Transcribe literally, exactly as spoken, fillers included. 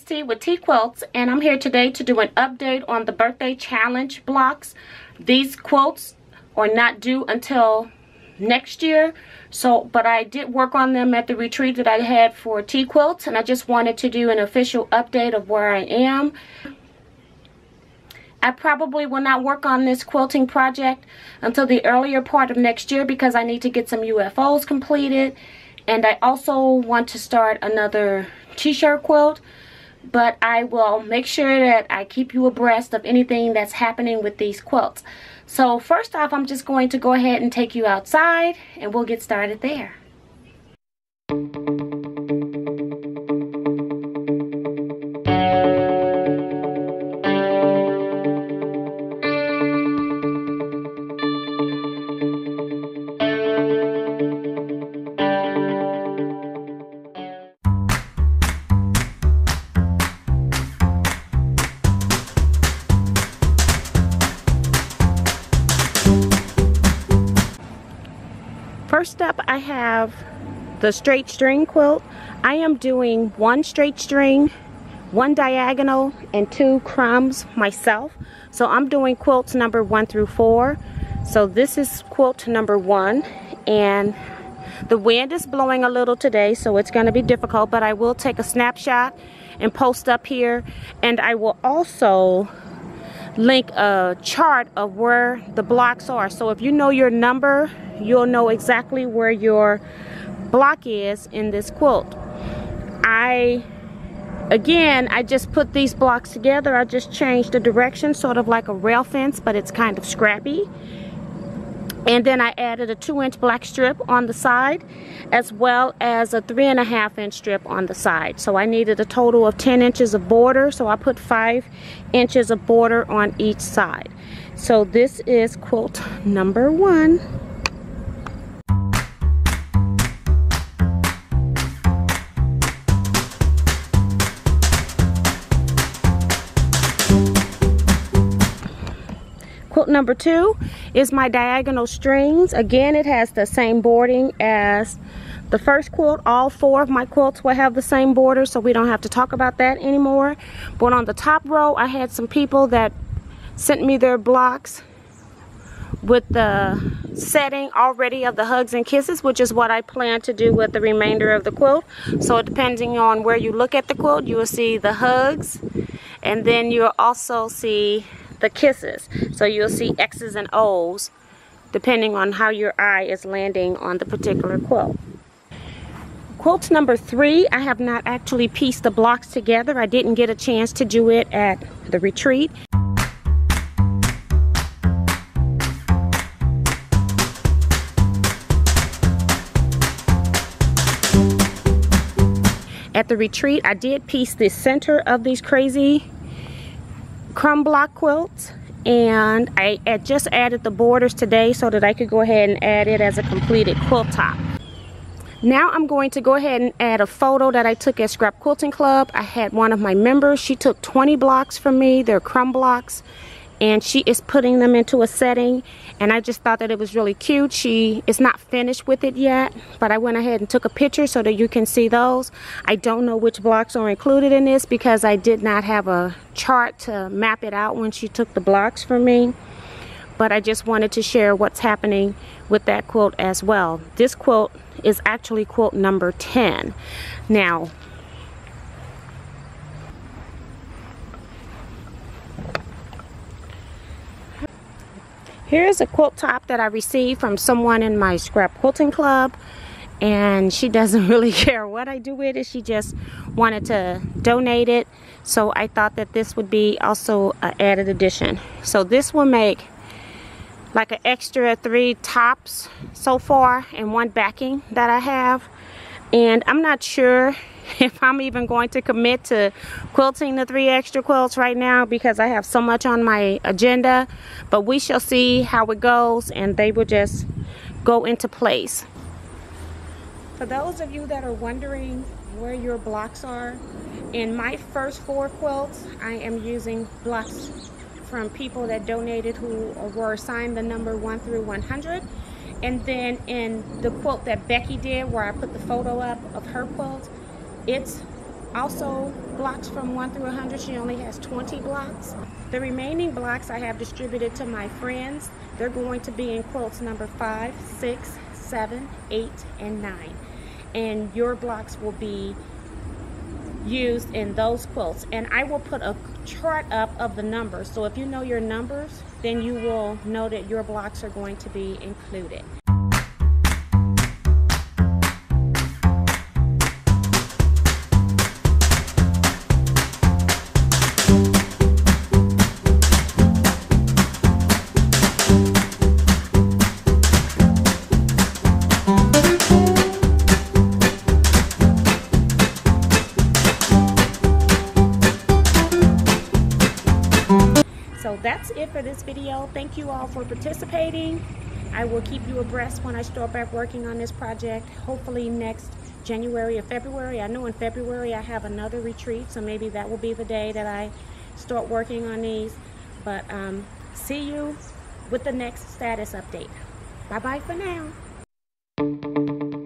it's T with T Quilts, and I'm here today to do an update on the birthday challenge blocks. These quilts are not due until next year, so but I did work on them at the retreat that I had for T Quilts, and I just wanted to do an official update of where I am. I probably will not work on this quilting project until the earlier part of next year because I need to get some U F Os completed, and I also want to start another t-shirt quilt, but I will make sure that I keep you abreast of anything that's happening with these quilts. So first off, I'm just going to go ahead and take you outside and we'll get started there. First up, I have the straight string quilt. I am doing one straight string, one diagonal, and two crumbs myself. So I'm doing quilts number one through four. So this is quilt number one, and the wind is blowing a little today, so it's going to be difficult, but I will take a snapshot and post up here, and I will also link a chart of where the blocks are. So if you know your number, you'll know exactly where your block is in this quilt. I, again, I just put these blocks together. I just changed the direction, sort of like a rail fence, but it's kind of scrappy. And then I added a two inch black strip on the side, as well as a three and a half inch strip on the side. So I needed a total of ten inches of border, so I put five inches of border on each side. So this is quilt number one. Quilt number two is my diagonal strings. Again, it has the same boarding as the first quilt. All four of my quilts will have the same border, so we don't have to talk about that anymore. But on the top row, I had some people that sent me their blocks with the setting already of the hugs and kisses, which is what I plan to do with the remainder of the quilt. So depending on where you look at the quilt, you will see the hugs, and then you'll also see the kisses. So you'll see X's and O's depending on how your eye is landing on the particular quilt. Quilt number three, I have not actually pieced the blocks together. I didn't get a chance to do it at the retreat. At the retreat, I did piece the center of these crazy crumb block quilts, and I had just added the borders today so that I could go ahead and add it as a completed quilt top. Now I'm going to go ahead and add a photo that I took at Scrap Quilting Club. I had one of my members, she took twenty blocks from me, they're crumb blocks, and she is putting them into a setting, and I just thought that it was really cute. She is not finished with it yet, but I went ahead and took a picture so that you can see those. I don't know which blocks are included in this because I did not have a chart to map it out when she took the blocks from me, but I just wanted to share what's happening with that quilt as well. This quilt is actually quilt number ten. Now, here's a quilt top that I received from someone in my Scrap Quilting Club, and she doesn't really care what I do with it. She just wanted to donate it, so I thought that this would be also an added addition. So this will make like an extra three tops so far and one backing that I have, and I'm not sure if I'm even going to commit to quilting the three extra quilts right now because I have so much on my agenda, but we shall see how it goes and they will just go into place. For those of you that are wondering where your blocks are, in my first four quilts I am using blocks from people that donated who were assigned the number one through one hundred. And then in the quilt that Becky did where I put the photo up of her quilt, it's Also, blocks from one through one hundred, she only has twenty blocks. The remaining blocks I have distributed to my friends. They're going to be in quilts number five, six, seven, eight, and nine. And your blocks will be used in those quilts. And I will put a chart up of the numbers. So if you know your numbers, then you will know that your blocks are going to be included. So that's it for this video. Thank you all for participating. I will keep you abreast when I start back working on this project, hopefully next January or February. I know in February I have another retreat, so maybe that will be the day that I start working on these. But um, see you with the next status update. Bye-bye for now.